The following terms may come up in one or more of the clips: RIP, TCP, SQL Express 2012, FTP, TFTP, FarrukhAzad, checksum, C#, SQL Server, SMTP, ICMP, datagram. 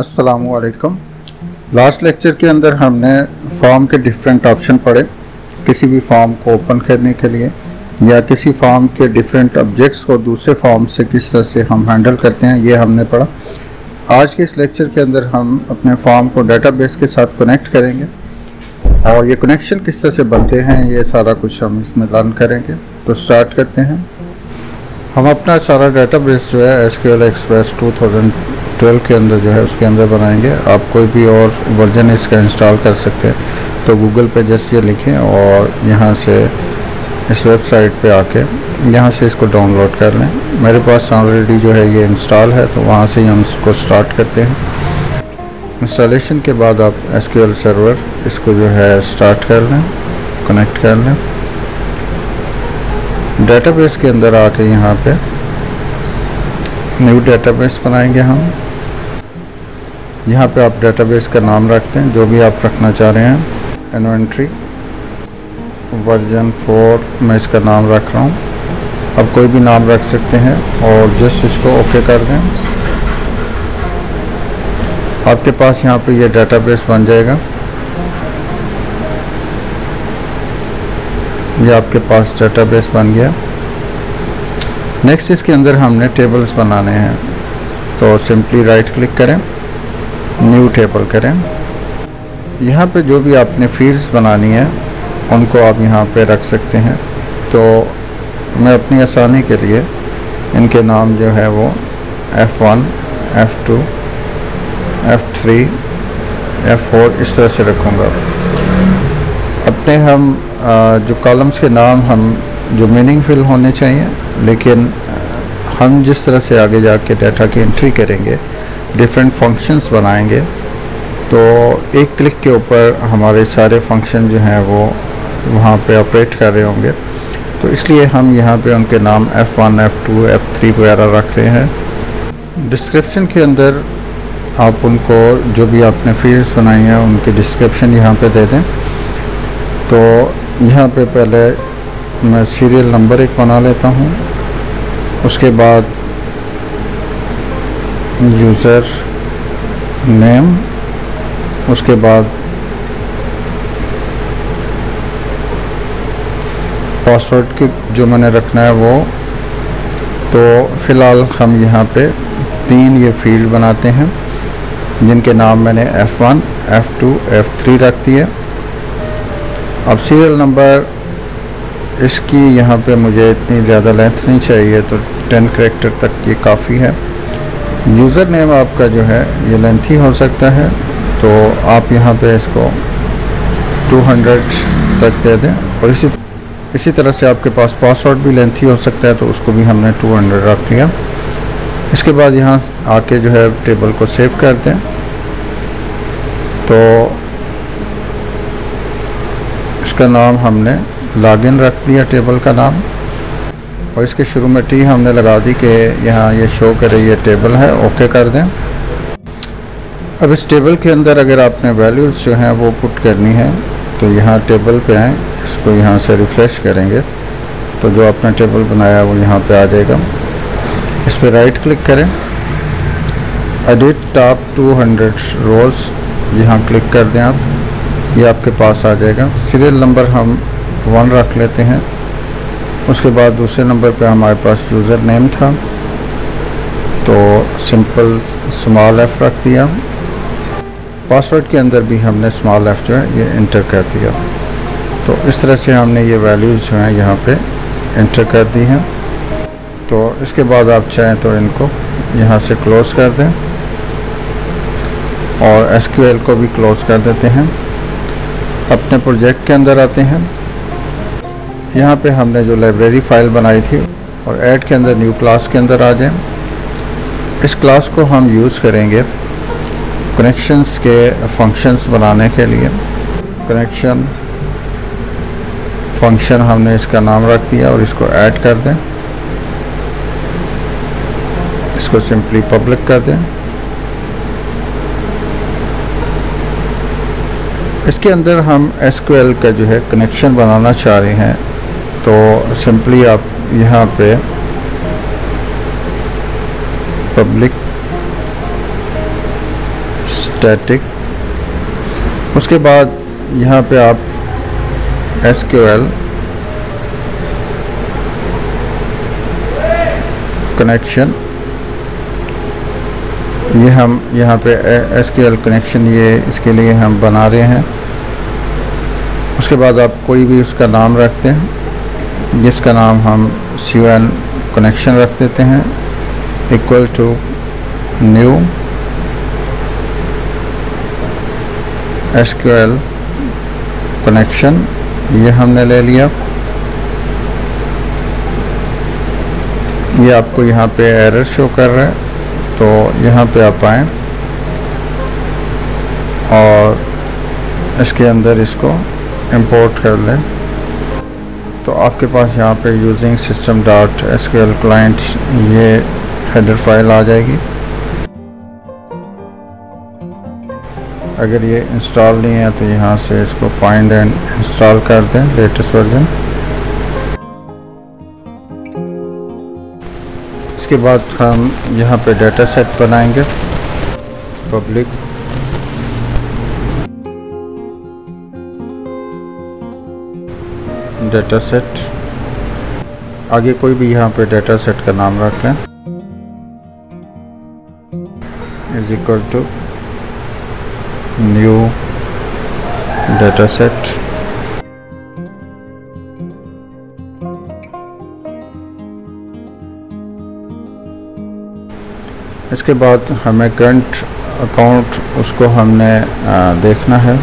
अस्सलामुअलैकुम। Last lecture के अंदर हमने फॉर्म के डिफरेंट ऑप्शन पढ़े, किसी भी फॉर्म को ओपन करने के लिए या किसी फॉर्म के डिफरेंट ऑब्जेक्ट्स को दूसरे फॉर्म से किस तरह से हम हैंडल करते हैं, ये हमने पढ़ा। आज के इस लेक्चर के अंदर हम अपने फॉर्म को डेटाबेस के साथ कनेक्ट करेंगे और ये कनेक्शन किस तरह से बनते हैं, ये सारा कुछ हम इसमें लर्न करेंगे। तो स्टार्ट करते हैं। हम अपना सारा डेटाबेस जो है SQL Express 2012 के अंदर जो है उसके अंदर बनाएंगे। आप कोई भी और वर्जन इसका इंस्टॉल कर सकते हैं। तो गूगल पे जस्ट ये लिखें और यहाँ से इस वेबसाइट पे आके यहाँ से इसको डाउनलोड कर लें। मेरे पास ऑलरेडी जो है ये इंस्टॉल है, तो वहाँ से ही हम इसको स्टार्ट करते हैं। इंस्टॉलेशन के बाद आप SQL सर्वर इसको जो है स्टार्ट कर लें, कनेक्ट कर लें। डेटाबेस के अंदर आके यहाँ पे न्यू डेटाबेस बनाएंगे हम। यहाँ पे आप डेटाबेस का नाम रखते हैं जो भी आप रखना चाह रहे हैं। इन्वेंट्री वर्जन 4 मैं इसका नाम रख रहा हूँ, आप कोई भी नाम रख सकते हैं। और जस्ट इसको ओके कर दें। आपके पास यहाँ पे ये डेटाबेस बन जाएगा। ये आपके पास डेटाबेस बन गया। नेक्स्ट इसके अंदर हमने टेबल्स बनाने हैं, तो सिंपली राइट क्लिक करें, न्यू टेबल करें। यहाँ पे जो भी आपने फील्ड्स बनानी है उनको आप यहाँ पे रख सकते हैं। तो मैं अपनी आसानी के लिए इनके नाम जो है वो F1, F2, F3, F4 इस तरह से रखूँगा। अपने हम जो कॉलम्स के नाम हम जो मीनिंग फिल होने चाहिए, लेकिन हम जिस तरह से आगे जाके डाटा की एंट्री करेंगे, डिफरेंट फंक्शंस बनाएंगे, तो एक क्लिक के ऊपर हमारे सारे फंक्शन जो हैं वो वहाँ पे ऑपरेट कर रहे होंगे। तो इसलिए हम यहाँ पे उनके नाम F1, F2, F3 वगैरह रख रहे हैं। डिस्क्रिप्शन के अंदर आप उनको जो भी आपने फील्ड्स बनाई हैं उनकी डिस्क्रिप्शन यहाँ पर दे दें। तो यहाँ पे पहले मैं सीरियल नंबर 1 बना लेता हूँ, उसके बाद यूज़र नेम, उसके बाद पासवर्ड की जो मैंने रखना है वो। तो फ़िलहाल हम यहाँ पे 3 ये फील्ड बनाते हैं जिनके नाम मैंने F1, F2, F3 रख दिए। अब सीरियल नंबर इसकी यहाँ पे मुझे इतनी ज़्यादा लेंथ नहीं चाहिए, तो 10 कैरेक्टर तक ये काफ़ी है। यूज़र नेम आपका जो है ये लेंथी हो सकता है, तो आप यहाँ पे इसको 200 तक दे दें। और इसी तरह से आपके पास पासवर्ड भी लेंथी हो सकता है, तो उसको भी हमने 200 रख दिया। इसके बाद यहाँ आके जो है टेबल को सेव कर दें। तो इसका नाम हमने लॉगिन रख दिया, टेबल का नाम। और इसके शुरू में टी हमने लगा दी कि यहाँ ये शो करे ये टेबल है। ओके कर दें। अब इस टेबल के अंदर अगर आपने वैल्यूज़ जो हैं वो पुट करनी है, तो यहाँ टेबल पे हैं, इसको यहाँ से रिफ़्रेश करेंगे तो जो आपने टेबल बनाया वो यहाँ पे आ जाएगा। इस पर राइट क्लिक करें, एडिट टॉप 200 रोज़ यहाँ क्लिक कर दें आप, ये आपके पास आ जाएगा। सीरियल नंबर हम 1 रख लेते हैं। उसके बाद दूसरे नंबर पे हमारे पास यूज़र नेम था, तो सिंपल small f रख दिया। पासवर्ड के अंदर भी हमने small f जो है ये इंटर कर दिया। तो इस तरह से हमने ये वैल्यूज़ जो हैं यहाँ पे इंटर कर दी हैं। तो इसके बाद आप चाहें तो इनको यहाँ से क्लोज़ कर दें और SQL को भी क्लोज़ कर देते हैं। अपने प्रोजेक्ट के अंदर आते हैं। यहाँ पे हमने जो लाइब्रेरी फ़ाइल बनाई थी, और ऐड के अंदर न्यू क्लास के अंदर आ जाएं। इस क्लास को हम यूज़ करेंगे कनेक्शंस के फंक्शंस बनाने के लिए। कनेक्शन फंक्शन हमने इसका नाम रख दिया और इसको ऐड कर दें। इसको सिंपली पब्लिक कर दें। इसके अंदर हम SQL का जो है कनेक्शन बनाना चाह रहे हैं, तो सिंपली आप यहाँ पे पब्लिक स्टैटिक। उसके बाद यहाँ पे आप SQL कनेक्शन, ये हम यहाँ पे SQL कनेक्शन ये इसके लिए हम बना रहे हैं। उसके बाद आप कोई भी उसका नाम रखते हैं, जिसका नाम हम SQL कनेक्शन रख देते हैं, equal to new SQL connection, ये हमने ले लिया। ये आपको यहाँ पे एरर शो कर रहा है, तो यहाँ पे आप आएँ और इसके अंदर इसको इंपोर्ट कर लें। तो आपके पास यहाँ पे using system dot SQL client ये हेडर फाइल आ जाएगी। अगर ये इंस्टॉल नहीं है तो यहाँ से इसको फाइंड एंड इंस्टॉल कर दें लेटेस्ट वर्जन। इसके बाद हम यहाँ पे डाटा सेट बनाएंगे पब्लिक। डाटा सेट आगे कोई भी यहाँ पे डाटा सेट का नाम रख लें, is equal to new data set. इसके बाद हमें करंट अकाउंट उसको हमने देखना है।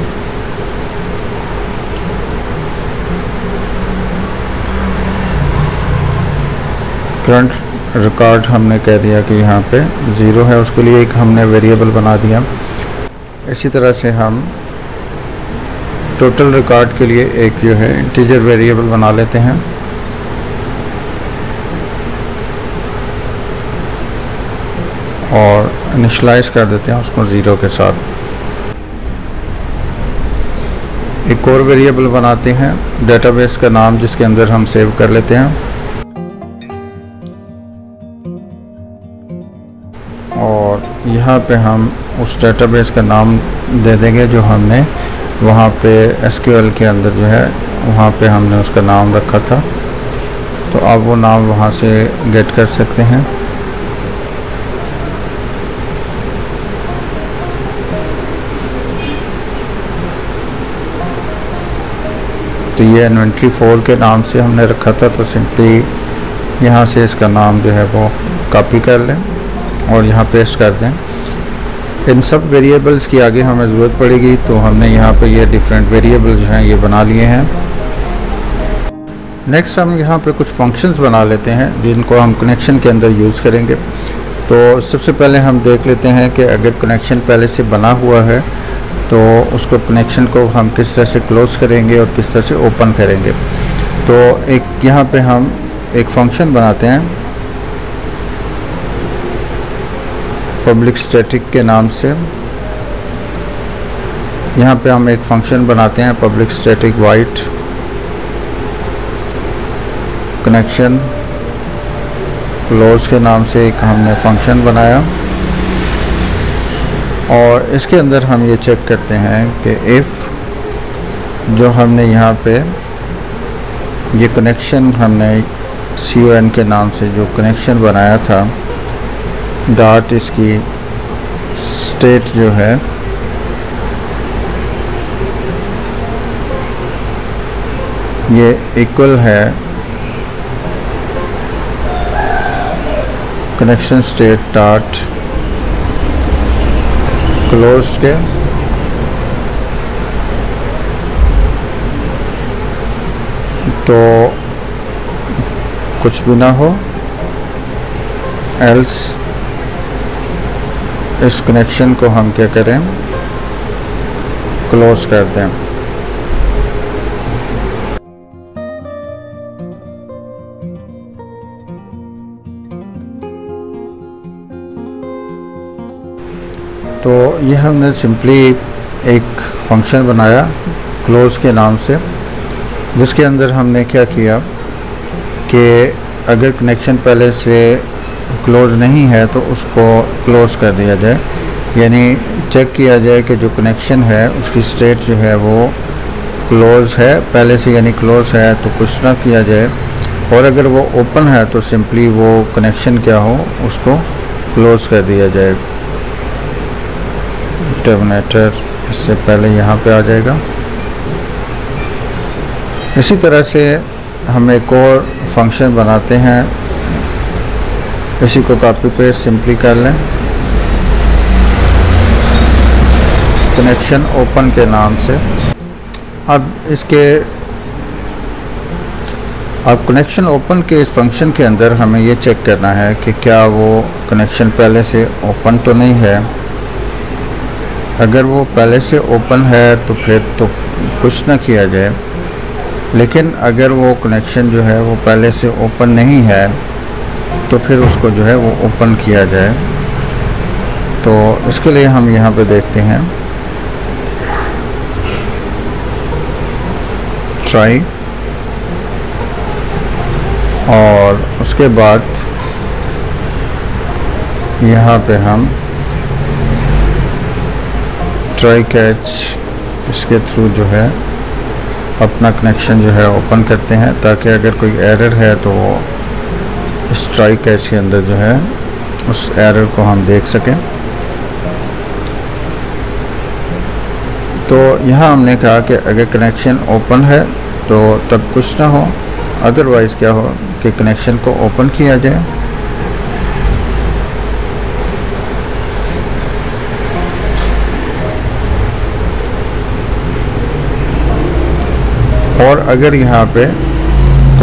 करंट रिकॉर्ड हमने कह दिया कि यहाँ पे ज़ीरो है, उसके लिए एक हमने वेरिएबल बना दिया। इसी तरह से हम टोटल रिकॉर्ड के लिए एक जो है इंटीजर वेरिएबल बना लेते हैं। और इनिशलाइज कर देते हैं उसको ज़ीरो के साथ। एक और वेरिएबल बनाते हैं डेटाबेस का नाम, जिसके अंदर हम सेव कर लेते हैं। और यहाँ पे हम उस डेटाबेस का नाम दे देंगे जो हमने वहाँ पे SQL के अंदर जो है वहाँ पे हमने उसका नाम रखा था। तो आप वो नाम वहाँ से गेट कर सकते हैं। तो ये इन्वेंट्री 4 के नाम से हमने रखा था, तो सिंपली यहाँ से इसका नाम जो है वो कॉपी कर लें और यहाँ पेस्ट कर दें। इन सब वेरिएबल्स की आगे हमें ज़रूरत पड़ेगी, तो हमने यहाँ पे ये डिफरेंट वेरिएबल्स हैं ये बना लिए हैं। नेक्स्ट हम यहाँ पे कुछ फंक्शंस बना लेते हैं जिनको हम कनेक्शन के अंदर यूज़ करेंगे। तो सबसे पहले हम देख लेते हैं कि अगर कनेक्शन पहले से बना हुआ है तो उसको कनेक्शन को हम किस तरह से क्लोज़ करेंगे और किस तरह से ओपन करेंगे। तो एक यहाँ पर हम एक फंक्शन बनाते हैं पब्लिक स्टैटिक के नाम से। यहाँ पे हम एक फंक्शन बनाते हैं public static void connection close के नाम से एक हमने फंक्शन बनाया। और इसके अंदर हम ये चेक करते हैं कि इफ़ जो हमने यहाँ पे ये कनेक्शन हमने CON के नाम से जो कनेक्शन बनाया था डॉट, इसकी स्टेट जो है ये इक्वल है कनेक्शन स्टेट डॉट क्लोज के। तो कुछ भी ना हो, एल्स इस कनेक्शन को हम क्या करें क्लोज कर दें। तो ये हमने सिंपली एक फंक्शन बनाया क्लोज के नाम से, जिसके अंदर हमने क्या किया कि अगर कनेक्शन पहले से क्लोज नहीं है तो उसको क्लोज कर दिया जाए। यानी चेक किया जाए कि जो कनेक्शन है उसकी स्टेट जो है वो क्लोज है पहले से, यानी क्लोज है तो कुछ ना किया जाए, और अगर वो ओपन है तो सिंपली वो कनेक्शन क्या हो उसको क्लोज़ कर दिया जाए। टर्मिनेटर इससे पहले यहाँ पे आ जाएगा। इसी तरह से हम एक और फंक्शन बनाते हैं, इसी को कॉपी पेस्ट सिंपली कर लें, कनेक्शन ओपन के नाम से। अब कनेक्शन ओपन के इस फंक्शन के अंदर हमें ये चेक करना है कि क्या वो कनेक्शन पहले से ओपन तो नहीं है। अगर वो पहले से ओपन है तो फिर तो कुछ ना किया जाए, लेकिन अगर वो कनेक्शन जो है वो पहले से ओपन नहीं है तो फिर उसको जो है वो ओपन किया जाए। तो इसके लिए हम यहाँ पे देखते हैं ट्राई, और उसके बाद यहाँ पे हम ट्राई कैच, इसके थ्रू जो है अपना कनेक्शन जो है ओपन करते हैं, ताकि अगर कोई एरर है तो वो इस ट्राई कैच के अंदर जो है उस एरर को हम देख सकें। तो यहाँ हमने कहा कि अगर कनेक्शन ओपन है तो तब कुछ ना हो, अदरवाइज़ क्या हो कि कनेक्शन को ओपन किया जाए। और अगर यहाँ पे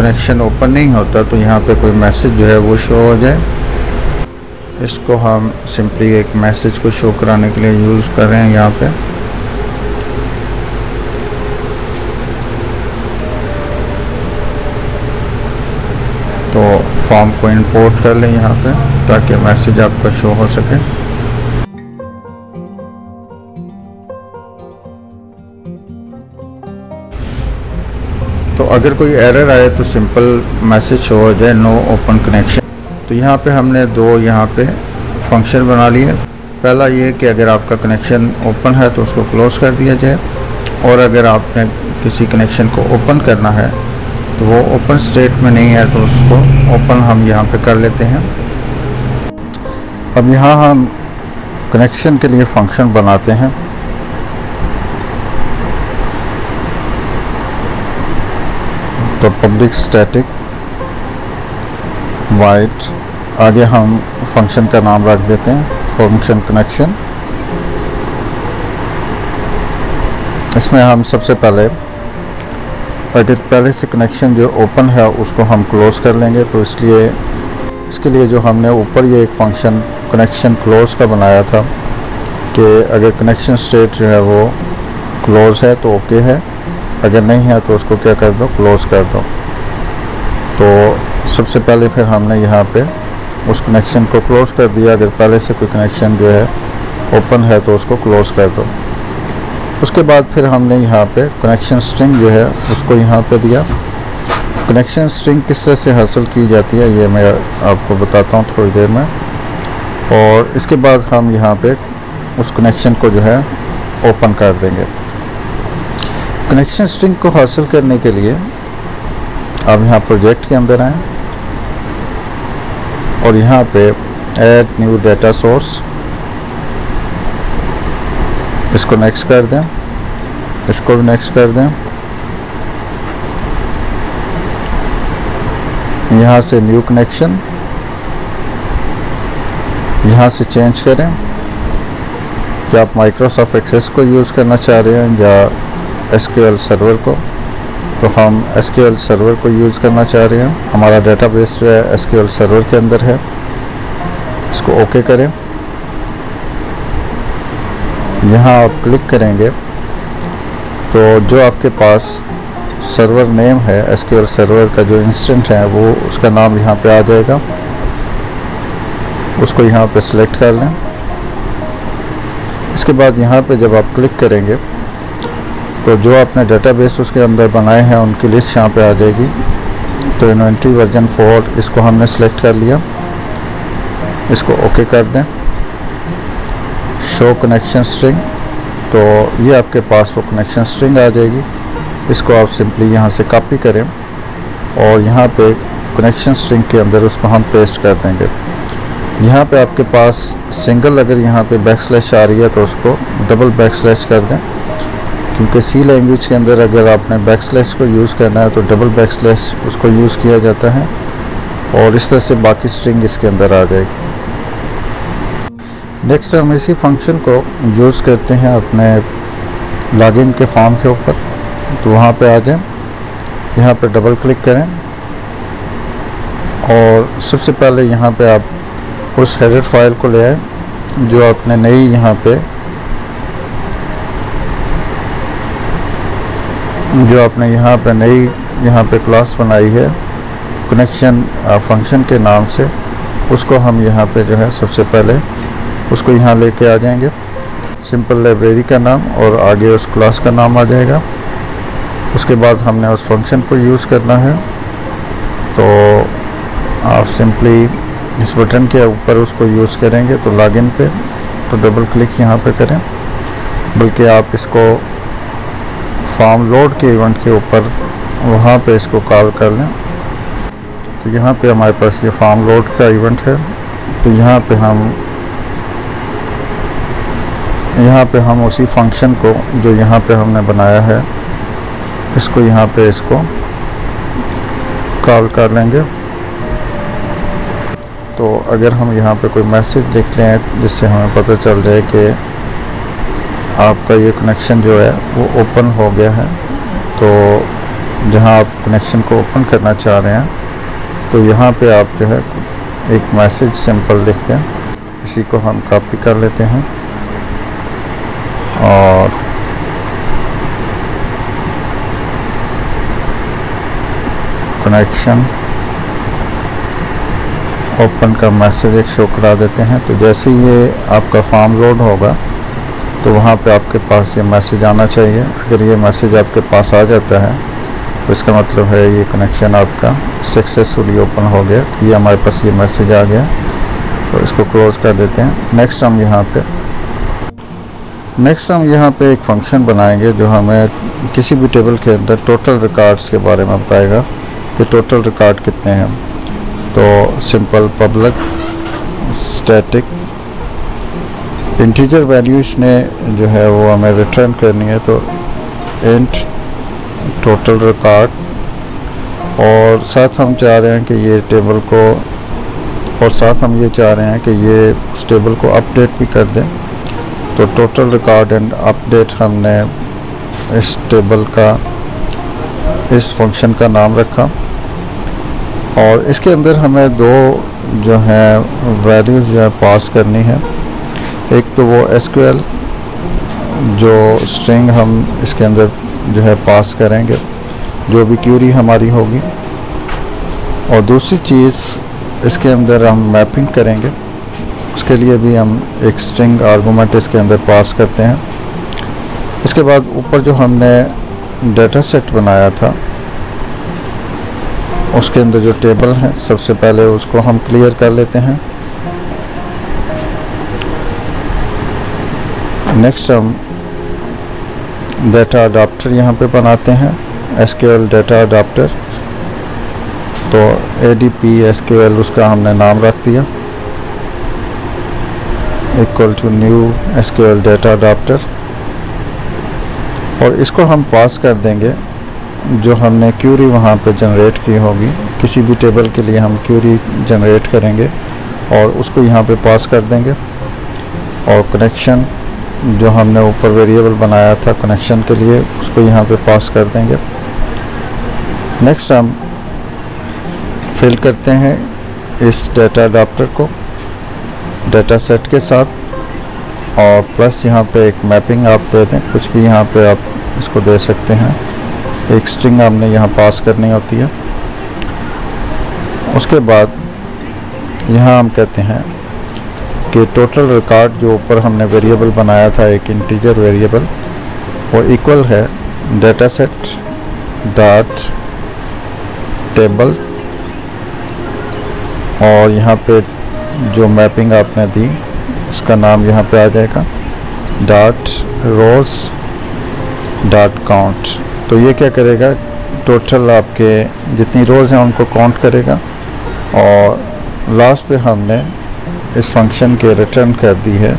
कनेक्शन ओपन नहीं होता तो यहाँ पे कोई मैसेज जो है वो शो हो जाए। इसको हम सिंपली एक मैसेज को शो कराने के लिए यूज़ कर रहे हैं यहाँ पे। तो फॉर्म को इंपोर्ट कर लें यहाँ पे ताकि मैसेज आपका शो हो सके। तो अगर कोई एरर आए तो सिंपल मैसेज शो हो जाए नो ओपन कनेक्शन। तो यहाँ पे हमने दो यहाँ पे फंक्शन बना लिए, पहला ये कि अगर आपका कनेक्शन ओपन है तो उसको क्लोज़ कर दिया जाए, और अगर आपने किसी कनेक्शन को ओपन करना है तो वो ओपन स्टेट में नहीं है तो उसको ओपन हम यहाँ पे कर लेते हैं। अब यहाँ हम कनेक्शन के लिए फंक्शन बनाते हैं, तो पब्लिक स्टैटिक वाइड, आगे हम फंक्शन का नाम रख देते हैं फंक्शन कनेक्शन। इसमें हम सबसे पहले अगर पहले से कनेक्शन जो ओपन है उसको हम क्लोज़ कर लेंगे, तो इसलिए इसके लिए जो हमने ऊपर ये एक फंक्शन कनेक्शन क्लोज़ का बनाया था कि अगर कनेक्शन स्टेट जो है वो क्लोज़ है तो ओके है, अगर नहीं है तो उसको क्या कर दो क्लोज़ कर दो। तो सबसे पहले फिर हमने यहाँ पे उस कनेक्शन को क्लोज़ कर दिया, अगर पहले से कोई कनेक्शन जो है ओपन है तो उसको क्लोज़ कर दो। उसके बाद फिर हमने यहाँ पे कनेक्शन स्ट्रिंग जो है उसको यहाँ पे दिया। कनेक्शन स्ट्रिंग किस तरह से हासिल की जाती है ये मैं आपको बताता हूँ थोड़ी देर में, और इसके बाद हम यहाँ पर उस कनेक्शन को जो है ओपन कर देंगे। कनेक्शन स्ट्रिंग को हासिल करने के लिए आप यहाँ प्रोजेक्ट के अंदर आएँ और यहाँ पे ऐड न्यू डाटा सोर्स, इसको नेक्स्ट कर दें, इसको भी नेक्स्ट कर दें, यहाँ से न्यू कनेक्शन, यहाँ से चेंज करें कि आप माइक्रोसॉफ्ट एक्सेस को यूज़ करना चाह रहे हैं या SQL सर्वर को, तो हम SQL सर्वर को यूज़ करना चाह रहे हैं, हमारा डेटाबेस जो है SQL सर्वर के अंदर है, इसको ओके करें। यहाँ आप क्लिक करेंगे तो जो आपके पास सर्वर नेम है SQL सर्वर का जो इंस्टेंस है वो उसका नाम यहाँ पे आ जाएगा, उसको यहाँ पे सिलेक्ट कर लें। इसके बाद यहाँ पे जब आप क्लिक करेंगे तो जो आपने डेटाबेस उसके अंदर बनाए हैं उनकी लिस्ट यहाँ पे आ जाएगी। तो इन्वेंट्री वर्जन 4 इसको हमने सेलेक्ट कर लिया, इसको ओके कर दें, शो कनेक्शन स्ट्रिंग, तो ये आपके पास वो कनेक्शन स्ट्रिंग आ जाएगी। इसको आप सिंपली यहाँ से कॉपी करें और यहाँ पे कनेक्शन स्ट्रिंग के अंदर उसको हम पेस्ट कर देंगे। यहाँ पे आपके पास सिंगल अगर यहाँ पे बैकस्लैश आ रही है तो उसको डबल बैकस्लैश कर दें, क्योंकि सी लैंग्वेज के अंदर अगर आपने बैकस्लैश को यूज़ करना है तो डबल बैकस्लैश उसको यूज़ किया जाता है। और इस तरह से बाकी स्ट्रिंग इसके अंदर आ जाएगी। नेक्स्ट हम इसी फंक्शन को यूज़ करते हैं अपने लॉगिन के फॉर्म के ऊपर, तो वहाँ पे आ जाएं, यहाँ पे डबल क्लिक करें और सबसे पहले यहाँ पे आप उस हेडर फाइल को ले आए जो आपने नई यहाँ पे नई क्लास बनाई है कनेक्शन फंक्शन के नाम से, उसको हम यहाँ पे जो है सबसे पहले उसको यहाँ लेके आ जाएंगे। सिंपल लाइब्रेरी का नाम और आगे उस क्लास का नाम आ जाएगा। उसके बाद हमने उस फंक्शन को यूज़ करना है, तो आप सिंपली इस बटन के ऊपर उसको यूज़ करेंगे तो लॉगिन पे तो डबल क्लिक यहाँ पे करें, बल्कि आप इसको फॉर्म लोड के इवेंट के ऊपर वहाँ पे इसको कॉल कर लें। तो यहाँ पे हमारे पास ये फॉर्म लोड का इवेंट है, तो यहाँ पे हम उसी फंक्शन को जो यहाँ पे हमने बनाया है इसको यहाँ पे इसको कॉल कर लेंगे। तो अगर हम यहाँ पे कोई मैसेज देख लें जिससे हमें पता चल जाए कि आपका ये कनेक्शन जो है वो ओपन हो गया है, तो जहाँ आप कनेक्शन को ओपन करना चाह रहे हैं तो यहाँ पे आप जो है एक मैसेज सिंपल लिखते हैं। इसी को हम कॉपी कर लेते हैं और कनेक्शन ओपन का मैसेज एक शो करा देते हैं। तो जैसे ये आपका फॉर्म लोड होगा तो वहाँ पे आपके पास ये मैसेज आना चाहिए। अगर ये मैसेज आपके पास आ जाता है तो इसका मतलब है ये कनेक्शन आपका सक्सेसफुली ओपन हो गया। ये हमारे पास ये मैसेज आ गया, तो इसको क्लोज कर देते हैं। नेक्स्ट हम यहाँ पे एक फंक्शन बनाएंगे जो हमें किसी भी टेबल के अंदर टोटल रिकॉर्ड्स के बारे में बताएगा कि टोटल रिकॉर्ड कितने हैं। तो simple public static integer values ने जो है वो हमें रिटर्न करनी है, तो इंट टोटल रिकॉर्ड। और साथ हम चाह रहे हैं कि ये टेबल को अपडेट भी कर दें, तो टोटल रिकॉर्ड एंड अपडेट हमने इस टेबल का इस फंक्शन का नाम रखा। और इसके अंदर हमें दो जो है वैल्यूज़ जो है पास करनी है, एक तो वो SQL जो स्ट्रिंग हम इसके अंदर जो है पास करेंगे जो भी क्यूरी हमारी होगी, और दूसरी चीज़ इसके अंदर हम मैपिंग करेंगे। उसके लिए भी हम एक स्ट्रिंग आर्गूमेंट इसके अंदर पास करते हैं। इसके बाद ऊपर जो हमने डाटा सेट बनाया था उसके अंदर जो टेबल है सबसे पहले उसको हम क्लियर कर लेते हैं। नेक्स्ट हम डाटा अडाप्टर यहाँ पे बनाते हैं, SQL डाटा अडाप्टर, तो ADP SQL उसका हमने नाम रख दिया equal to new SQL data adapter. और इसको हम पास कर देंगे जो हमने क्यूरी वहाँ पे जनरेट की होगी, किसी भी टेबल के लिए हम क्यूरी जनरेट करेंगे और उसको यहाँ पे पास कर देंगे। और कनेक्शन जो हमने ऊपर वेरिएबल बनाया था कनेक्शन के लिए उसको यहाँ पे पास कर देंगे। नेक्स्ट हम फिल करते हैं इस डाटा अडाप्टर को डाटा सेट के साथ, और प्लस यहाँ पे एक मैपिंग आप दे दें, कुछ भी यहाँ पे आप इसको दे सकते हैं। एक स्ट्रिंग हमने यहाँ पास करनी होती है। उसके बाद यहाँ हम कहते हैं कि टोटल रिकॉर्ड जो ऊपर हमने वेरिएबल बनाया था एक इंटीजर वेरिएबल, वो इक्वल है डाटा सेट डॉट टेबल। और यहाँ पे जो मैपिंग आपने दी उसका नाम यहाँ पे आ जाएगा डॉट रोज डॉट काउंट। तो ये क्या करेगा, टोटल आपके जितनी रोज़ हैं उनको काउंट करेगा और लास्ट पे हमने इस फंक्शन के रिटर्न कर दी है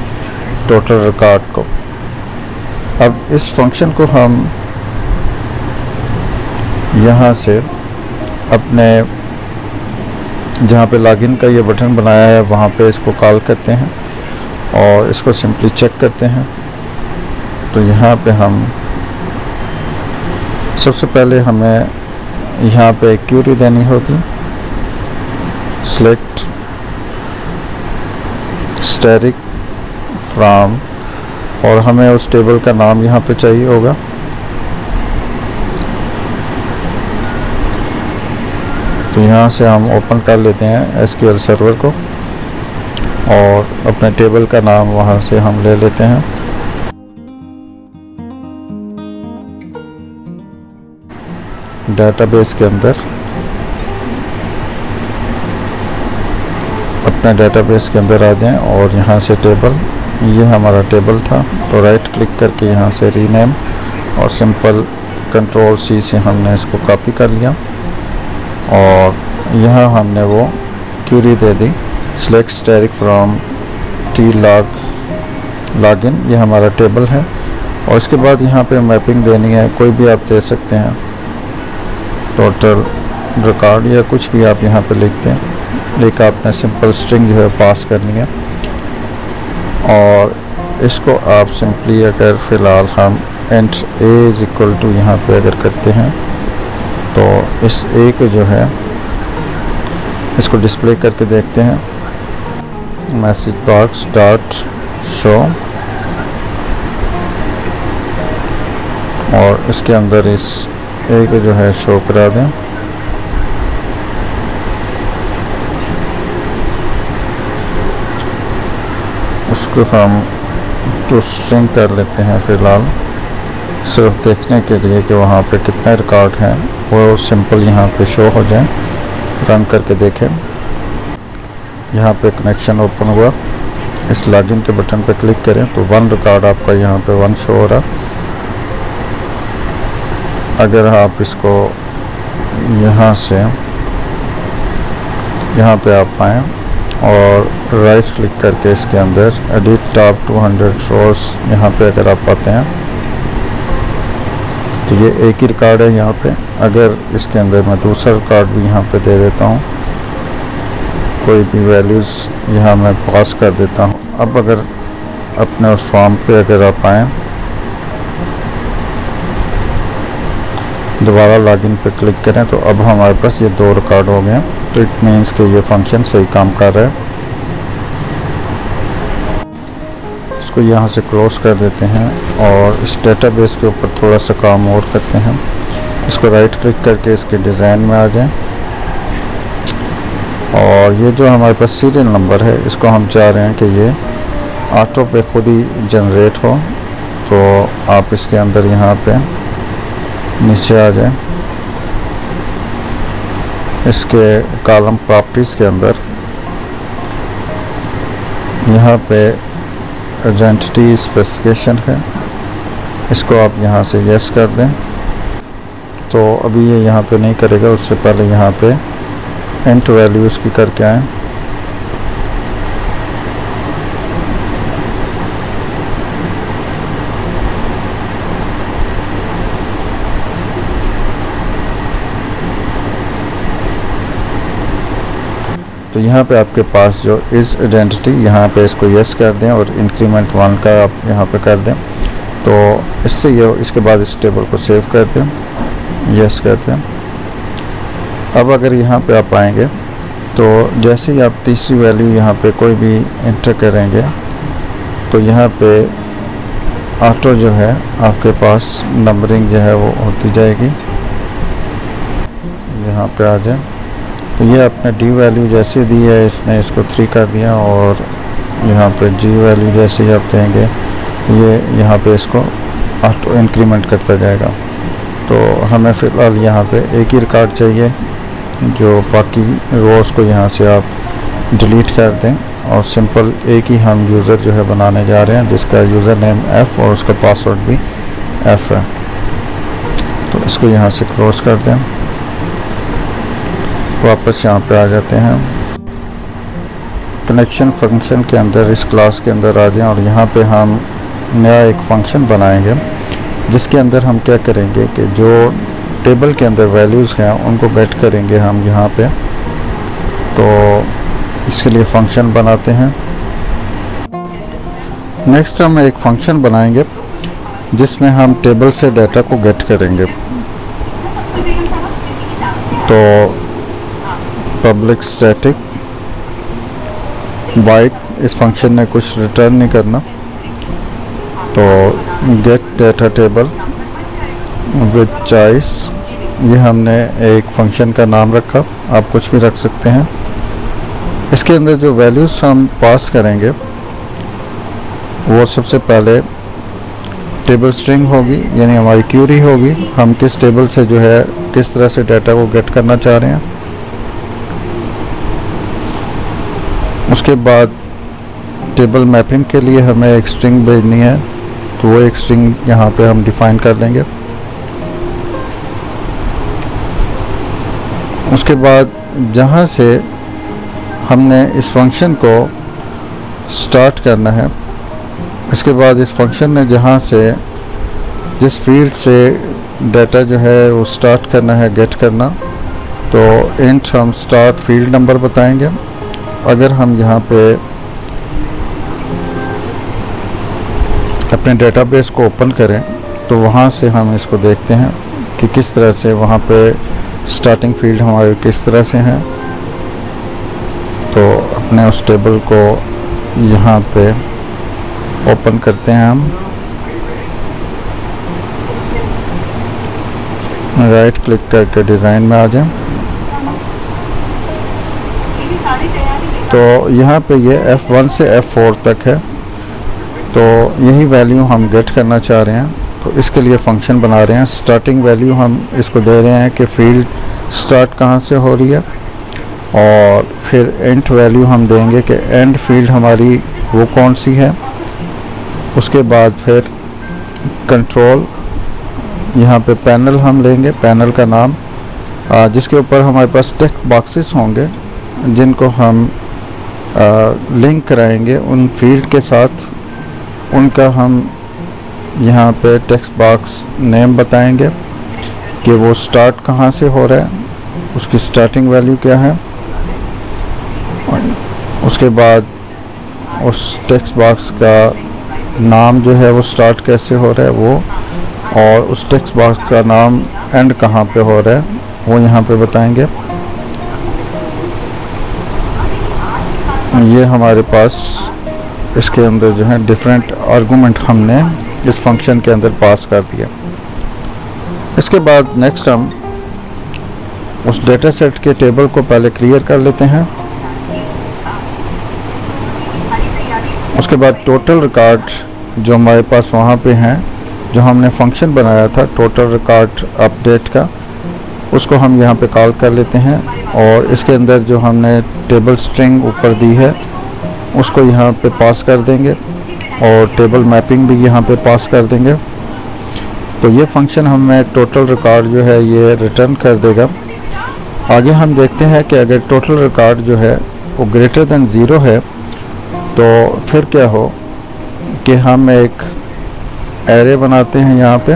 टोटल रिकॉर्ड को। अब इस फंक्शन को हम यहाँ से अपने जहाँ पे लॉगिन का ये बटन बनाया है वहाँ पे इसको कॉल करते हैं और इसको सिंपली चेक करते हैं। तो यहाँ पे हम सबसे पहले हमें यहाँ पे क्यूरी देनी होगी, सेलेक्ट स्टैटिक फ्राम, और हमें उस टेबल का नाम यहाँ पे चाहिए होगा। तो यहाँ से हम ओपन कर लेते हैं एसक्यूएल सर्वर को और अपने टेबल का नाम वहाँ से हम ले लेते हैं। डेटाबेस के अंदर अपने डेटाबेस के अंदर आ जाएं और यहाँ से टेबल, ये हमारा टेबल था, तो राइट क्लिक करके यहाँ से रीनेम और सिंपल कंट्रोल C से हमने इसको कॉपी कर लिया और यहाँ हमने वो क्यूरी दे दी, select static from T login. ये हमारा टेबल है और इसके बाद यहाँ पे मैपिंग देनी है, कोई भी आप दे सकते हैं, टोटल रिकॉर्ड या कुछ भी आप यहाँ पे लिखते हैं। एक आपने सिंपल स्ट्रिंग जो है पास करनी है और इसको आप सिंपली अगर फ़िलहाल हम एंट A= यहाँ पे अगर करते हैं तो इस A को जो है इसको डिस्प्ले करके देखते हैं। मैसेज बॉक्स डॉट शो और इसके अंदर इस A को जो है शो करा दें उसको हम टू स्ट्रिंग कर लेते हैं फ़िलहाल, सिर्फ देखने के लिए कि वहाँ पे कितने रिकॉर्ड हैं वो सिंपल यहाँ पे शो हो जाए। रन करके देखें, यहाँ पे कनेक्शन ओपन हुआ, इस लॉगिन के बटन पे क्लिक करें तो 1 रिकॉर्ड आपका यहाँ पे 1 शो हो रहा। अगर आप इसको यहाँ से यहाँ पे आप आएँ और राइट क्लिक करके इसके अंदर एडिट टॉप 200 रोज यहाँ पे अगर आप आते हैं तो ये एक ही रिकॉर्ड है यहाँ पे। अगर इसके अंदर मैं दूसरा रिकॉर्ड भी यहाँ पे दे देता हूँ, कोई भी वैल्यूज़ यहाँ मैं पास कर देता हूँ। अब अगर अपने उस फॉर्म पे अगर आप आएँ, दोबारा लॉगिन पर क्लिक करें तो अब हमारे पास ये 2 रिकॉर्ड हो गए हैं। तो इट मीन्स कि ये फंक्शन सही काम कर रहा है। इसको यहाँ से क्लोज कर देते हैं और इस डेटाबेस के ऊपर थोड़ा सा काम और करते हैं। इसको राइट क्लिक करके इसके डिज़ाइन में आ जाएं और ये जो हमारे पास सीरियल नंबर है इसको हम चाह रहे हैं कि ये ऑटो पे खुद ही जनरेट हो। तो आप इसके अंदर यहाँ पे नीचे आ जाए, इसके कॉलम प्रॉपर्टीज़ के अंदर यहाँ पे आइडेंटिटी स्पेसिफिकेशन है, इसको आप यहाँ से यस कर दें। तो अभी ये यहाँ पे नहीं करेगा, उससे पहले यहाँ पे इंट वैल्यूज़ की करके आएँ। तो यहाँ पे आपके पास जो इस आइडेंटिटी, यहाँ पे इसको यस कर दें और इंक्रीमेंट 1 का आप यहाँ पे कर दें। तो इससे ये, इसके बाद इस टेबल को सेव कर दें, यस कर दें। अब अगर यहाँ पे आप आएंगे तो जैसे ही आप तीसरी वैल्यू यहाँ पे कोई भी इंटर करेंगे तो यहाँ पे ऑटो जो है आपके पास नंबरिंग जो है वो होती जाएगी। यहाँ पे आ जाए तो ये आपने D वैल्यू जैसे दी है इसने इसको 3 कर दिया और यहाँ पे G वैल्यू जैसे ही आप देंगे ये यहाँ पे इसको ऑटो इंक्रीमेंट करता जाएगा। तो हमें फ़िलहाल यहाँ पे एक ही रिकॉर्ड चाहिए, जो बाकी रोज़ को यहाँ से आप डिलीट कर दें और सिंपल एक ही हम यूज़र जो है बनाने जा रहे हैं जिसका यूज़र नेम F और उसका पासवर्ड भी F है। तो इसको यहाँ से क्लोज कर दें, वापस यहाँ पे आ जाते हैं, कनेक्शन फंक्शन के अंदर इस क्लास के अंदर आ जाएं और यहाँ पे हम नया एक फंक्शन बनाएंगे जिसके अंदर हम क्या करेंगे कि जो टेबल के अंदर वैल्यूज़ हैं उनको बेट करेंगे हम यहाँ पे। तो इसके लिए फंक्शन बनाते हैं। नेक्स्ट हम एक फंक्शन बनाएंगे जिसमें हम टेबल से डाटा को गेट करेंगे। तो पब्लिक स्टैटिक वाइट, इस फंक्शन ने कुछ रिटर्न नहीं करना। तो get data table with choice, ये हमने एक फंक्शन का नाम रखा, आप कुछ भी रख सकते हैं। इसके अंदर जो वैल्यूज़ हम पास करेंगे वो सबसे पहले टेबल स्ट्रिंग होगी, यानी हमारी क्यूरी होगी, हम किस टेबल से जो है किस तरह से डाटा को गेट करना चाह रहे हैं। उसके बाद टेबल मैपिंग के लिए हमें एक स्ट्रिंग भेजनी है, तो वो एक स्ट्रिंग यहाँ पे हम डिफ़ाइन कर लेंगे। उसके बाद जहाँ से हमने इस फंक्शन को स्टार्ट करना है, इसके बाद इस फंक्शन ने जहाँ से जिस फील्ड से डाटा जो है वो स्टार्ट करना है गेट करना, तो इंट हम स्टार्ट फील्ड नंबर बताएंगे। अगर हम यहाँ पे अपने डेटाबेस को ओपन करें तो वहाँ से हम इसको देखते हैं कि किस तरह से वहाँ पे स्टार्टिंग फील्ड हमारे किस तरह से हैं। तो अपने उस टेबल को यहाँ पे ओपन करते हैं हम, राइट क्लिक करके डिज़ाइन में आ जाएं। तो यहाँ पे ये F1 से F4 तक है, तो यही वैल्यू हम गेट करना चाह रहे हैं। तो इसके लिए फंक्शन बना रहे हैं, स्टार्टिंग वैल्यू हम इसको दे रहे हैं कि फील्ड स्टार्ट कहाँ से हो रही है, और फिर एंड वैल्यू हम देंगे कि एंड फील्ड हमारी वो कौन सी है। उसके बाद फिर कंट्रोल, यहाँ पे पैनल हम लेंगे, पैनल का नाम जिसके ऊपर हमारे पास टेक्स्ट बॉक्सेस होंगे जिनको हम लिंक कराएंगे उन फील्ड के साथ, उनका हम यहाँ पे टेक्स्ट बॉक्स नेम बताएंगे कि वो स्टार्ट कहाँ से हो रहा है, उसकी स्टार्टिंग वैल्यू क्या है। उसके बाद उस टेक्स्ट बॉक्स का नाम जो है वो स्टार्ट कैसे हो रहा है वो, और उस टेक्स्ट बॉक्स का नाम एंड कहाँ पे हो रहा है वो यहाँ पे बताएंगे। ये हमारे पास इसके अंदर जो है डिफरेंट आर्गूमेंट हमने इस फंक्शन के अंदर पास कर दिया। इसके बाद नेक्स्ट हम उस डेटा सेट के टेबल को पहले क्लियर कर लेते हैं। उसके बाद टोटल रिकॉर्ड जो हमारे पास वहाँ पे हैं, जो हमने फंक्शन बनाया था टोटल रिकॉर्ड अपडेट का, उसको हम यहाँ पे कॉल कर लेते हैं और इसके अंदर जो हमने टेबल स्ट्रिंग ऊपर दी है उसको यहाँ पे पास कर देंगे और टेबल मैपिंग भी यहाँ पे पास कर देंगे। तो ये फंक्शन हमें टोटल रिकॉर्ड जो है ये रिटर्न कर देगा। आगे हम देखते हैं कि अगर टोटल रिकॉर्ड जो है वो ग्रेटर दैन ज़ीरो है तो फिर क्या हो कि हम एक एरे बनाते हैं यहाँ पे।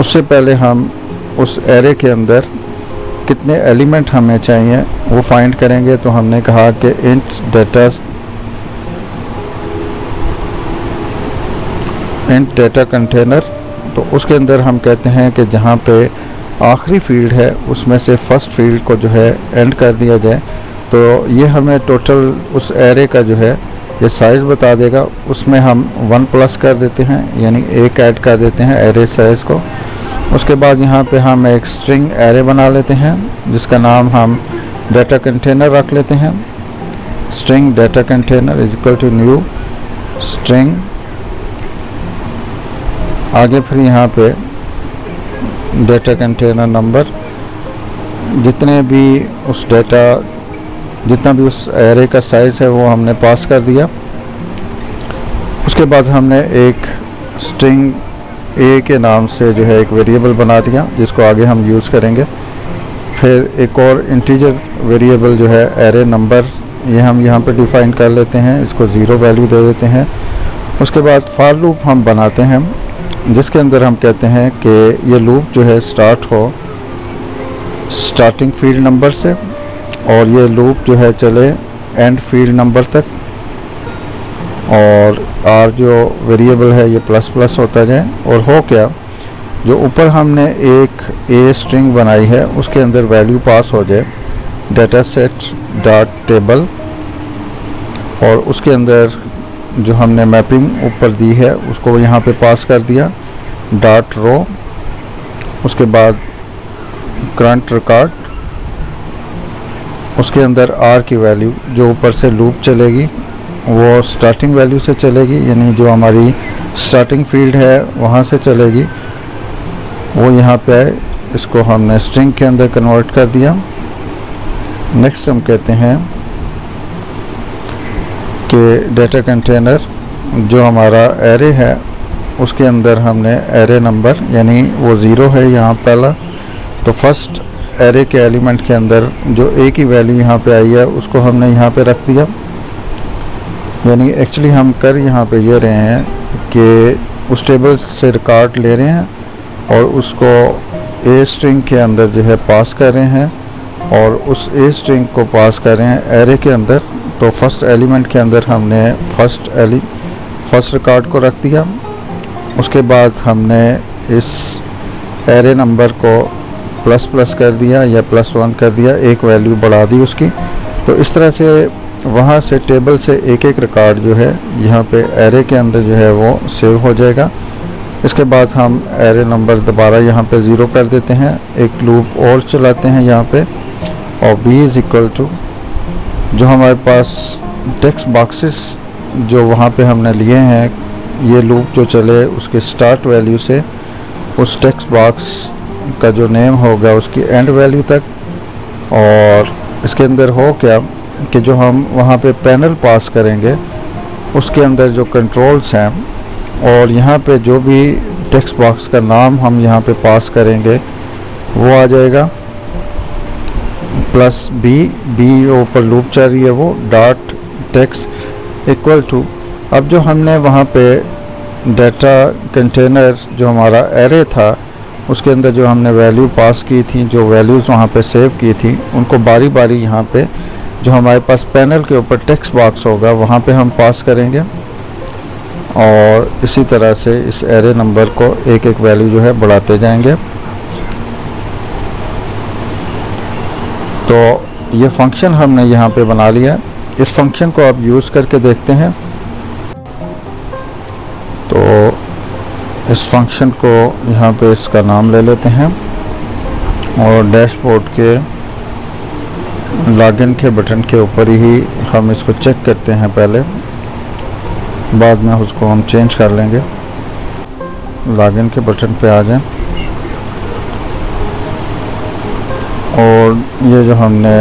उससे पहले हम उस एरे के अंदर कितने एलिमेंट हमें चाहिए वो फाइंड करेंगे। तो हमने कहा कि इंट डेटा कंटेनर, तो उसके अंदर हम कहते हैं कि जहाँ पे आखिरी फील्ड है उसमें से फर्स्ट फील्ड को जो है एंड कर दिया जाए। तो ये हमें टोटल उस एरे का जो है ये साइज़ बता देगा, उसमें हम 1+ कर देते हैं, यानी 1 ऐड कर देते हैं एरे साइज़ को। उसके बाद यहाँ पे हम एक स्ट्रिंग एरे बना लेते हैं जिसका नाम हम डाटा कंटेनर रख लेते हैं। String data container is equal to new string. आगे फिर यहाँ पे डेटा कंटेनर नंबर, जितने भी उस डेटा जितना भी उस एरे का साइज़ है वो हमने पास कर दिया। उसके बाद हमने एक स्ट्रिंग ए के नाम से जो है एक वेरिएबल बना दिया जिसको आगे हम यूज़ करेंगे। फिर एक और इंटीजर वेरिएबल जो है एरे नंबर, ये हम यहाँ पे डिफ़ाइन कर लेते हैं, इसको ज़ीरो वैल्यू दे देते हैं। उसके बाद फॉर लूप हम बनाते हैं जिसके अंदर हम कहते हैं कि ये लूप जो है स्टार्ट हो स्टार्टिंग फील्ड नंबर से और ये लूप जो है चले एंड फील्ड नंबर तक, और आर जो वेरिएबल है ये प्लस प्लस होता जाए। और हो क्या, जो ऊपर हमने एक ए स्ट्रिंग बनाई है उसके अंदर वैल्यू पास हो जाए डाटा सेट डॉट टेबल, और उसके अंदर जो हमने मैपिंग ऊपर दी है उसको यहाँ पे पास कर दिया डॉट रो, उसके बाद करंट रिकॉर्ड, उसके अंदर आर की वैल्यू जो ऊपर से लूप चलेगी वो स्टार्टिंग वैल्यू से चलेगी, यानी जो हमारी स्टार्टिंग फील्ड है वहाँ से चलेगी, वो यहाँ पे इसको हमने स्ट्रिंग के अंदर कन्वर्ट कर दिया। नेक्स्ट हम कहते हैं कि डेटा कंटेनर जो हमारा एरे है उसके अंदर हमने एरे नंबर, यानी वो ज़ीरो है यहाँ पहला, तो फर्स्ट एरे के एलिमेंट के अंदर जो ए की वैल्यू यहाँ पे आई है उसको हमने यहाँ पे रख दिया। यानी एक्चुअली हम कर यहाँ पे ये रहे हैं कि उस टेबल से रिकॉर्ड ले रहे हैं और उसको ए स्ट्रिंग के अंदर जो है पास कर रहे हैं, और उस ए स्ट्रिंग को पास कर रहे हैं एरे के अंदर। तो फर्स्ट एलिमेंट के अंदर हमने फर्स्ट रिकॉर्ड को रख दिया। उसके बाद हमने इस एरे नंबर को प्लस प्लस कर दिया या प्लस वन कर दिया, एक वैल्यू बढ़ा दी उसकी। तो इस तरह से वहाँ से टेबल से एक एक रिकॉर्ड जो है यहाँ पे एरे के अंदर जो है वो सेव हो जाएगा। इसके बाद हम एरे नंबर दोबारा यहाँ पे ज़ीरो कर देते हैं, एक लूप और चलाते हैं यहाँ पे, और बी इज़ इक्वल टू जो हमारे पास टेक्स्ट बॉक्सेस जो वहाँ पे हमने लिए हैं, ये लूप जो चले उसके स्टार्ट वैल्यू से उस टेक्स्ट बॉक्स का जो नेम होगा उसकी एंड वैल्यू तक। और इसके अंदर हो क्या कि जो हम वहाँ पे पैनल पास करेंगे उसके अंदर जो कंट्रोल्स हैं, और यहाँ पे जो भी टेक्स्ट बॉक्स का नाम हम यहाँ पे पास करेंगे वो आ जाएगा प्लस बी, बी ऊपर लूप चल रही है वो डॉट टेक्स्ट इक्वल टू। अब जो हमने वहाँ पे डाटा कंटेनर जो हमारा एरे था उसके अंदर जो हमने वैल्यू पास की थी, जो वैल्यूज़ वहाँ पे सेव की थी, उनको बारी बारी यहाँ पे जो हमारे पास पैनल के ऊपर टेक्स्ट बॉक्स होगा वहाँ पे हम पास करेंगे, और इसी तरह से इस एरे नंबर को एक एक वैल्यू जो है बढ़ाते जाएंगे। तो ये फंक्शन हमने यहाँ पे बना लिया, इस फंक्शन को आप यूज़ करके देखते हैं। तो इस फंक्शन को यहाँ पे इसका नाम ले लेते हैं, और डैशबोर्ड के लॉगिन के बटन के ऊपर ही हम इसको चेक करते हैं पहले, बाद में उसको हम चेंज कर लेंगे। लॉगिन के बटन पे आ जाएं, और ये जो हमने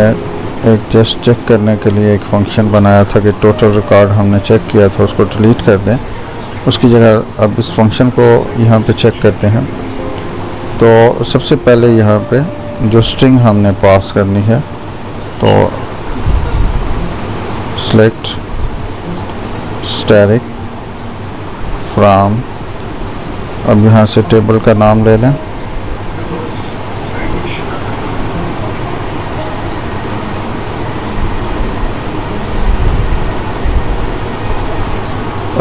एक जस्ट चेक करने के लिए एक फंक्शन बनाया था कि टोटल रिकॉर्ड हमने चेक किया था, उसको डिलीट कर दें, उसकी जगह अब इस फंक्शन को यहाँ पे चेक करते हैं। तो सबसे पहले यहाँ पे जो स्ट्रिंग हमने पास करनी है, तो select static from, अब यहाँ से टेबल का नाम ले लें,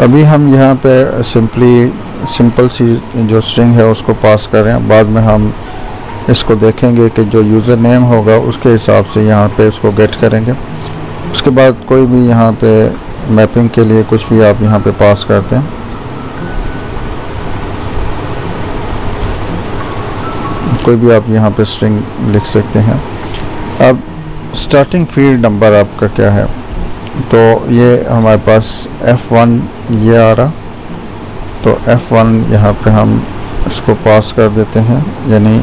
अभी हम यहाँ पे सिंपल सी जो स्ट्रिंग है उसको पास करें, बाद में हम इसको देखेंगे कि जो यूज़र नेम होगा उसके हिसाब से यहाँ पे इसको गेट करेंगे। उसके बाद कोई भी यहाँ पे मैपिंग के लिए कुछ भी आप यहाँ पे पास करते हैं, कोई भी आप यहाँ पे स्ट्रिंग लिख सकते हैं। अब स्टार्टिंग फील्ड नंबर आपका क्या है, तो ये हमारे पास F1 ये आ रहा, तो F1 यहाँ पे हम इसको पास कर देते हैं, यानी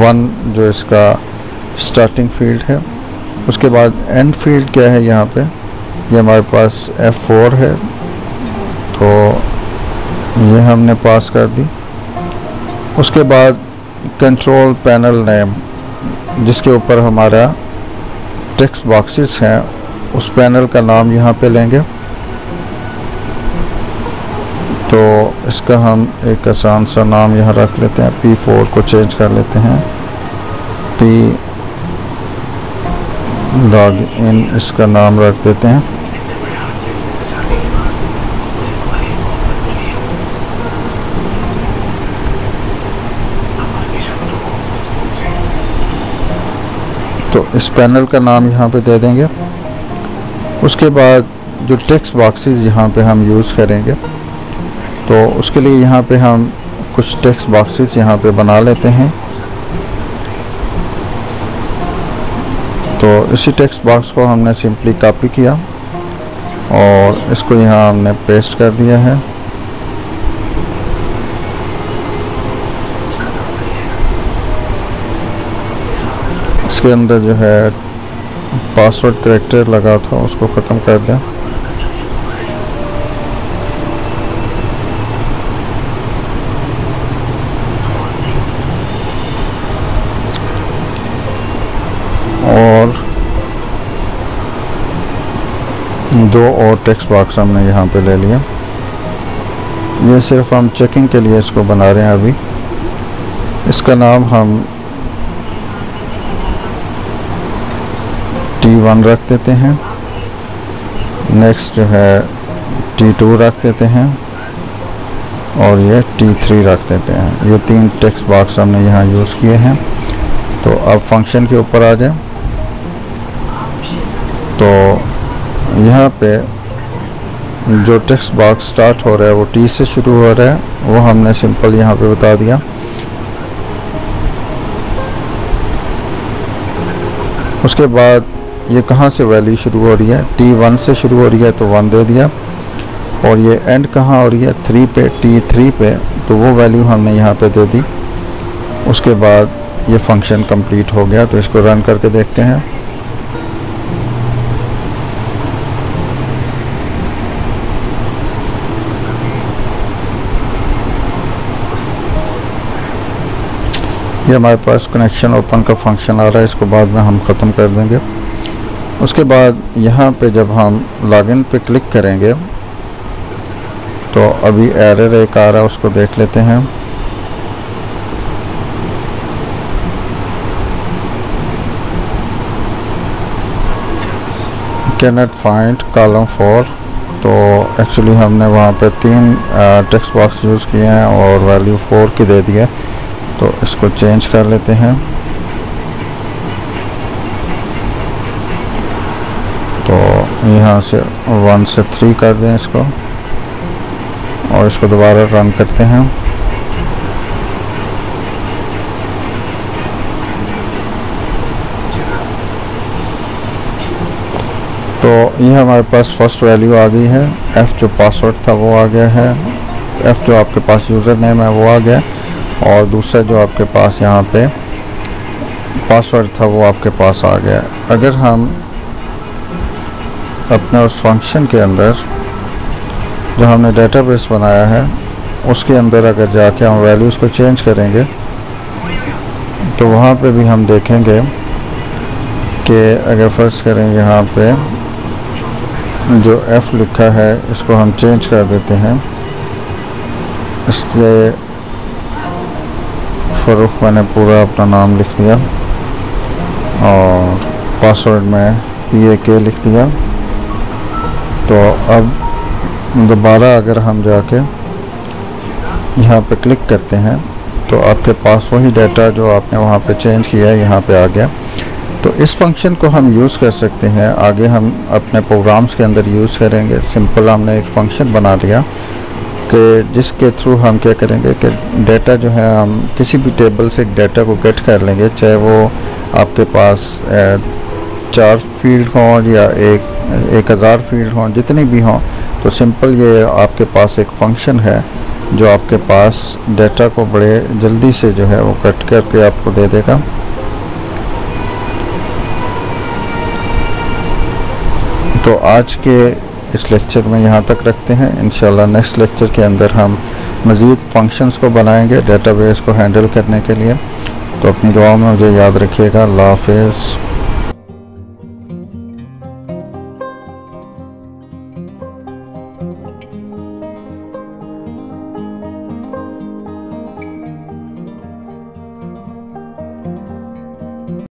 1 जो इसका स्टार्टिंग फील्ड है। उसके बाद एंड फील्ड क्या है यहाँ पे, ये हमारे पास F4 है तो ये हमने पास कर दी। उसके बाद कंट्रोल पैनल नेम जिसके ऊपर हमारा टेक्स्ट बॉक्सेस हैं, उस पैनल का नाम यहाँ पे लेंगे। तो इसका हम एक आसान सा नाम यहाँ रख लेते हैं, P4 को चेंज कर लेते हैं, P लॉग इन इसका नाम रख देते हैं। तो इस पैनल का नाम यहाँ पे दे देंगे। उसके बाद जो टेक्स्ट बॉक्सेस यहाँ पे हम यूज़ करेंगे, तो उसके लिए यहाँ पे हम कुछ टेक्स्ट बॉक्सेस यहाँ पे बना लेते हैं। तो इसी टेक्स्ट बॉक्स को हमने सिंपली कॉपी किया और इसको यहाँ हमने पेस्ट कर दिया है। इसके अंदर जो है पासवर्ड कैरेक्टर लगा था, उसको ख़त्म कर दें। और दो और टेक्स्ट बॉक्स हमने यहाँ पे ले लिया, ये सिर्फ हम चेकिंग के लिए इसको बना रहे हैं अभी। इसका नाम हम T1 रख देते हैं, नेक्स्ट जो है T2 रख देते हैं और ये T3 रख देते हैं। ये तीन टेक्स्ट बॉक्स हमने यहाँ यूज़ किए हैं। तो अब फंक्शन के ऊपर आ जाए, तो यहाँ पे जो टेक्स्ट बॉक्स स्टार्ट हो रहा है वो T से शुरू हो रहा है, वो हमने सिंपल यहाँ पे बता दिया। उसके बाद ये कहाँ से वैल्यू शुरू हो रही है, T1 से शुरू हो रही है तो 1 दे दिया, और ये एंड कहाँ हो रही है, 3 पे, T3 पे, तो वो वैल्यू हमने यहाँ पे दे दी। उसके बाद ये फंक्शन कंप्लीट हो गया। तो इसको रन करके देखते हैं। ये हमारे पास कनेक्शन ओपन का फंक्शन आ रहा है, इसको बाद में हम ख़त्म कर देंगे। उसके बाद यहाँ पे जब हम लॉगिन पे क्लिक करेंगे, तो अभी एरर एक आ रहा है, उसको देख लेते हैं। कैन नॉट फाइंड कॉलम 4, तो एक्चुअली हमने वहाँ पे 3 टेक्स्ट बॉक्स यूज़ किए हैं और वैल्यू 4 की दे दी है। तो इसको चेंज कर लेते हैं। तो यहाँ से 1 से 3 कर दें इसको, और इसको दोबारा रन करते हैं। तो ये हमारे पास फर्स्ट वैल्यू आ गई है, F जो पासवर्ड था वो आ गया है, F जो आपके पास यूज़र नेम है वो आ गया, और दूसरा जो आपके पास यहाँ पे पासवर्ड था वो आपके पास आ गया। अगर हम अपने उस फंक्शन के अंदर जो हमने डेटाबेस बनाया है उसके अंदर अगर जाके हम वैल्यूज़ को चेंज करेंगे, तो वहाँ पे भी हम देखेंगे कि अगर फर्ज करें यहाँ पे जो F लिखा है इसको हम चेंज कर देते हैं, इसलिए फ़ारूक मैंने पूरा अपना नाम लिख दिया और पासवर्ड में PAK लिख दिया। तो अब दोबारा अगर हम जाके यहाँ पे क्लिक करते हैं, तो आपके पास वही डाटा जो आपने वहाँ पे चेंज किया है यहाँ पे आ गया। तो इस फंक्शन को हम यूज़ कर सकते हैं, आगे हम अपने प्रोग्राम्स के अंदर यूज़ करेंगे। सिंपल हमने एक फ़ंक्शन बना लिया कि जिसके थ्रू हम क्या करेंगे कि डाटा जो है हम किसी भी टेबल से डाटा को गेट कर लेंगे, चाहे वो आपके पास 4 फील्ड हों या 1000 फील्ड हों, जितनी भी हों। तो सिंपल ये आपके पास एक फंक्शन है जो आपके पास डाटा को बड़े जल्दी से जो है वो कट करके आपको दे देगा। तो आज के इस लेक्चर में यहाँ तक रखते हैं। इंशाल्लाह नेक्स्ट लेक्चर के अंदर हम मज़ीद फंक्शंस को बनाएंगे डेटाबेस को हैंडल करने के लिए। तो अपनी दुआ में मुझे याद रखिएगा। अल्लाह हाफ़िज़।